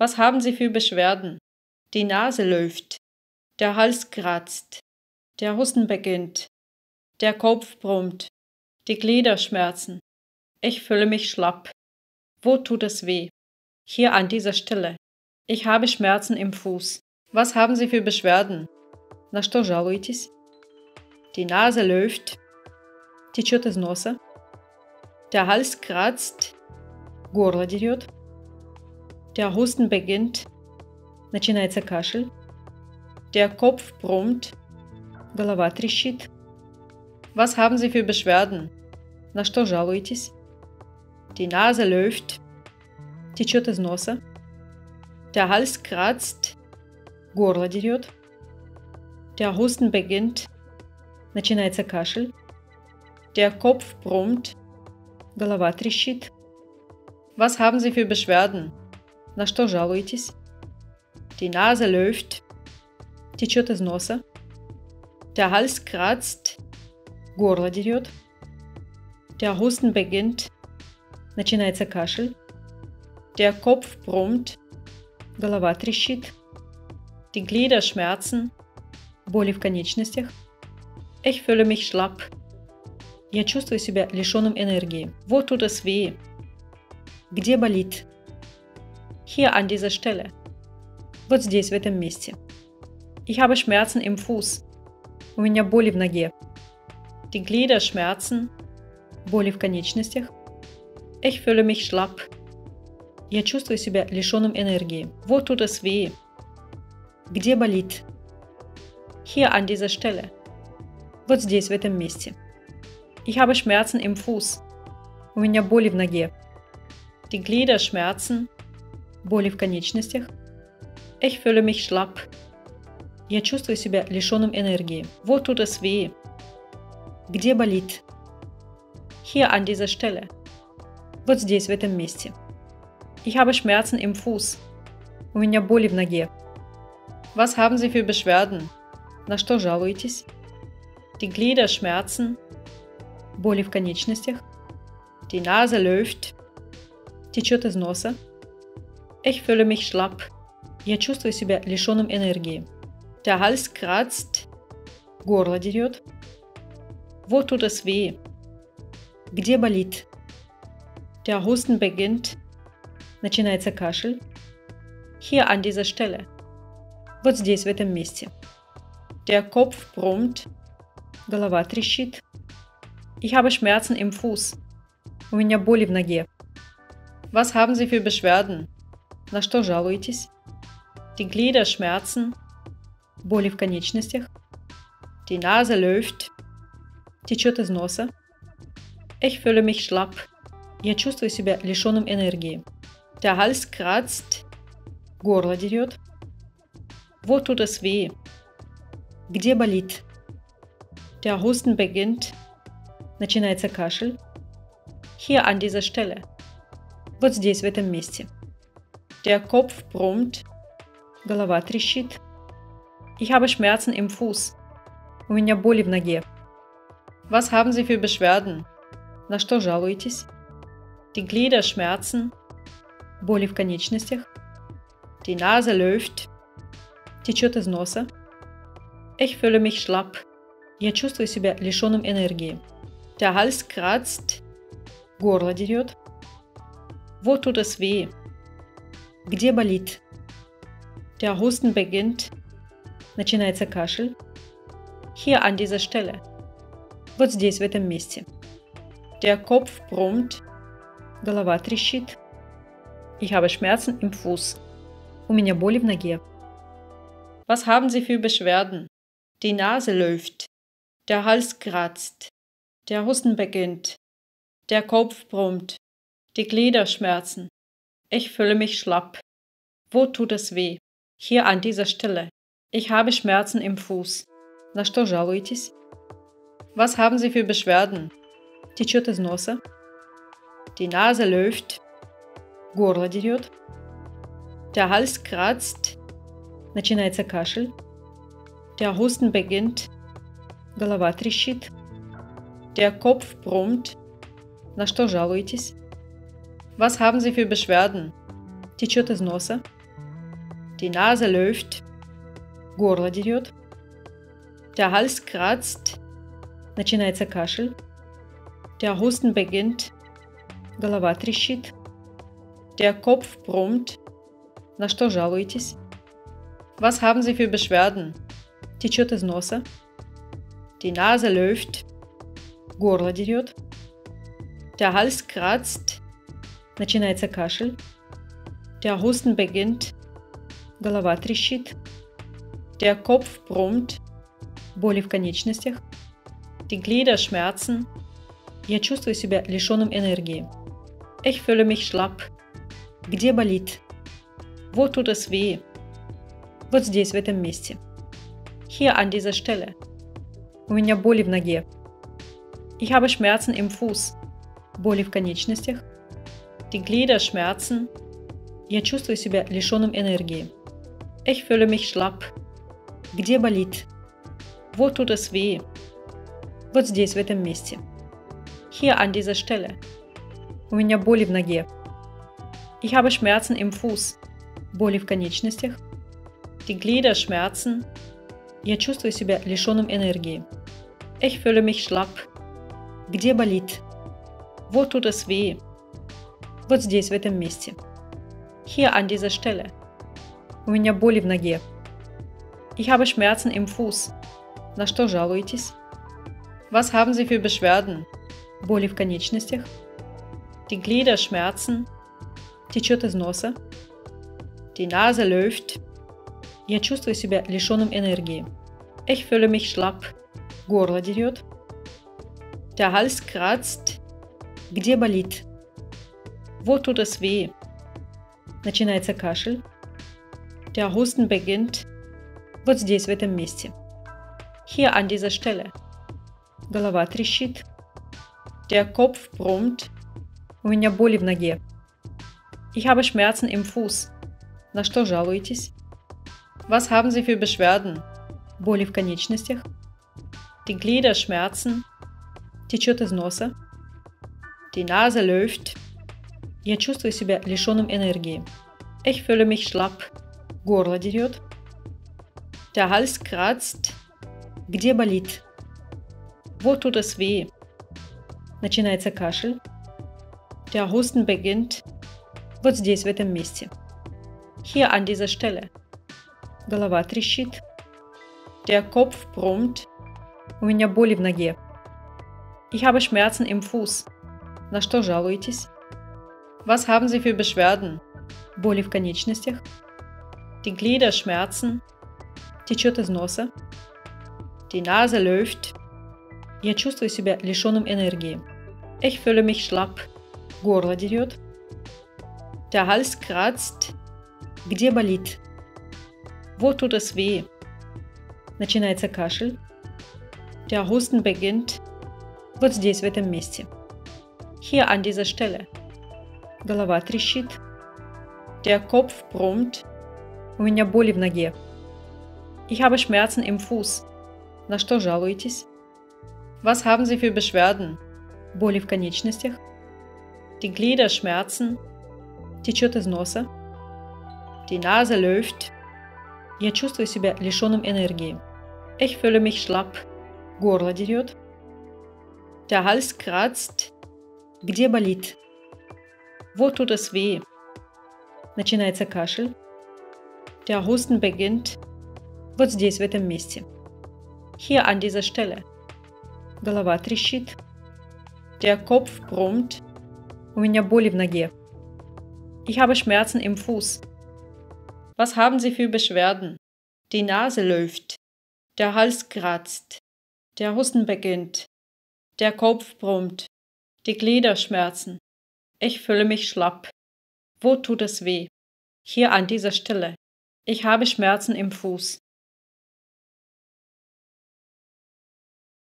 Was haben Sie für Beschwerden? Die Nase läuft, der Hals kratzt, der Husten beginnt, der Kopf brummt, die Glieder schmerzen. Ich fühle mich schlapp. Wo tut es weh? Hier an dieser Stelle. Ich habe Schmerzen im Fuß. Was haben Sie für Beschwerden? Na что жалуетесь? Die Nase läuft. Течет из носа. Der Hals kratzt. Горло дерет. Der Husten beginnt. Начинается кашель. Der Kopf brummt. Голова трещит. Was haben Sie für Beschwerden? На что жалуетесь? Die Nase läuft. Течет из носа. Der Hals kratzt. Горло дерет. Der Husten beginnt. Начинается кашель. Der Kopf brummt. Голова трещит. Was haben Sie für Beschwerden? На что жалуетесь? Die Nase läuft. Течет из носа. Der Hals kratzt. Горло дерет. Der Husten beginnt. Начинается кашель. Der Kopf brummt. Голова трещит. Die Glieder schmerzen. Боли в конечностях. Ich fühle mich schlapp. Я чувствую себя лишенным энергии. Wo tut es weh? Где болит? Hier an dieser Stelle. Вот здесь, в этом месте. Ich habe Schmerzen im Fuß. У меня боли в ноге. Die Glieder schmerzen. Боли в конечностях. Ich fühle mich schlapp. Я чувствую себя лишенным энергии. Wo tut es weh? Где болит? Hier an dieser Stelle. Вот здесь, в этом месте. Ich habe Schmerzen im Fuß. У меня боли в ноге. Die Glieder schmerzen. Боли в конечностях. Ich fühle mich schlapp. Я чувствую себя лишенным энергии. Wo tut es weh? Где болит? Hier an dieser Stelle. Вот здесь, в этом месте. Ich habe Schmerzen im Fuß. У меня боли в ноге. Was haben Sie für Beschwerden? На что жалуетесь? Die Glieder schmerzen. Боли в конечностях. Die Nase läuft. Течет из носа. Ich fühle mich schlapp. Я чувствую себя лишенным энергии. Der Hals kratzt. Горло дерет. Wo tut es weh? Где болит? Der Husten beginnt. Начинается кашель. Hier an dieser Stelle. Вот здесь, в этом месте. Der Kopf brummt. Голова трещит. Ich habe Schmerzen im Fuß. У меня боли в ноге. Was haben Sie für Beschwerden? На что жалуетесь? Die Glieder schmerzen. Боли в конечностях. Die Nase läuft. Течет из носа. Ich fühle mich schlapp. Я чувствую себя лишенным энергии. Der Hals kratzt. Горло дерет. Wo tut es weh? Где болит? Der Husten beginnt. Начинается кашель. Hier an dieser Stelle. Вот здесь, в этом месте. Der Kopf brummt. Голова трещит. Ich habe Schmerzen im Fuß. У меня боли в ноге. Was haben Sie für Beschwerden? На что жалуетесь? Die Glieder schmerzen. Боли в конечностях. Die Nase läuft. Течет из носа. Ich fühle mich schlapp. Я чувствую себя лишенным энергии. Der Hals kratzt. Горло дерет. Wo tut es weh? Где болит? Der Husten beginnt. Начинается кашель. Hier an dieser Stelle. Вот здесь, в этом месте. Der Kopf brummt. Голова трещит. Ich habe Schmerzen im Fuß. У меня боли в ноге. Was haben Sie für Beschwerden? Die Nase läuft. Der Hals kratzt. Der Husten beginnt. Der Kopf brummt. Die Glieder schmerzen. Ich fühle mich schlapp. Wo tut es weh? Hier an dieser Stelle. Ich habe Schmerzen im Fuß. На что жалуетесь? Was haben Sie für Beschwerden? Течет из носа. Die Nase läuft. Горло дерет. Der Hals kratzt. Начинается кашель. Der Husten beginnt. Голова трещит. Der Kopf brummt. На что жалуетесь? Was haben Sie für Beschwerden? Течет из носа. Die Nase läuft, горло дерет, der Hals kratzt, начинается Кашель, der Husten beginnt, голова трещит, der Kopf brummt. На что жалуетесь? Was haben Sie für Beschwerden? Течет из носа. Die Nase läuft, горло дерет, der Hals kratzt, начинается Кашель, der Husten beginnt, голова трещит, der Kopf brummt, боли в конечностях, die Glieder schmerzen, я чувствую себя лишенным энергии, ich fühle mich schlapp, где болит, wo tut es weh, вот здесь, в этом месте, hier an dieser Stelle, у меня боли в ноге, ich habe Schmerzen im Fuß, боли в конечностях, die Glieder schmerzen, я чувствую себя лишенным энергии. Ich fühle mich schlapp. Где болит? Wo tut es weh? Вот здесь, в этом месте. Hier an dieser Stelle. У меня боли в ноге. Ich habe Schmerzen im Fuß. Боли в конечностях. Die Glieder schmerzen. Я чувствую себя лишенным энергии. Ich fühle mich schlapp. Где болит? Wo tut es weh? Вот здесь, в этом месте. Hier an dieser Stelle. У меня боли в ноге. Ich habe Schmerzen im Fuß. На что жалуетесь? Was haben Sie für Beschwerden? Боли в конечностях. Die Glieder schmerzen. Течет из носа. Die Nase läuft. Я чувствую себя лишенным энергии. Ich fühle mich schlapp. Горло дерет. Der Hals kratzt. Где болит? Wo tut es weh? Начинается кашель. Der Husten beginnt. Вот здесь, в этом месте. Hier an dieser Stelle. Голова трещит. Der Kopf brummt. У меня боли в ноге. Ich habe Schmerzen im Fuß. На что жалуетесь? Was haben Sie für Beschwerden? Боли в конечностях. Die Glieder schmerzen. Течет из носа. Die Nase läuft. Я чувствую себя лишенным энергии. Ich fühle mich schlapp. Горло дерет. Der Hals kratzt. Где болит? Wo tut es weh? Начинается кашель. Der Husten beginnt. Вот здесь, в этом месте. Hier an dieser Stelle. Голова трещит. Der Kopf brummt. У меня боли в ноге. Ich habe Schmerzen im Fuß. На что жалуетесь? Was haben Sie für Beschwerden? Боли в конечностях. Die Glieder schmerzen. Течет из носа. Die Nase läuft. Я чувствую себя лишенным энергии. Ich fühle mich schlapp. Горло дерет. Der Hals kratzt. Где болит? Wo tut es weh? Начинается кашель. Der Husten beginnt. Вот здесь, в этом месте. Hier an dieser Stelle. Голова трещит. Der Kopf brummt. У меня боли в ноге. Ich habe Schmerzen im Fuß. На что жалуетесь? Was haben Sie für Beschwerden? Боли в конечностях. Die Glieder schmerzen. Течет из носа. Die Nase läuft. Я чувствую себя лишенным энергии. Ich fühle mich schlapp. Горло дерет. Der Hals kratzt. Где болит? Wo tut es weh? Начинается кашель. Der Husten beginnt. Вот здесь, в этом месте. Hier an dieser Stelle. Голова трещит. Der Kopf brummt. У меня боли в ноге. Ich habe Schmerzen im Fuß. Was haben Sie für Beschwerden? Die Nase läuft. Der Hals kratzt. Der Husten beginnt. Der Kopf brummt. Die Glieder schmerzen. Ich fühle mich schlapp. Wo tut es weh? Hier an dieser Stelle. Ich habe Schmerzen im Fuß.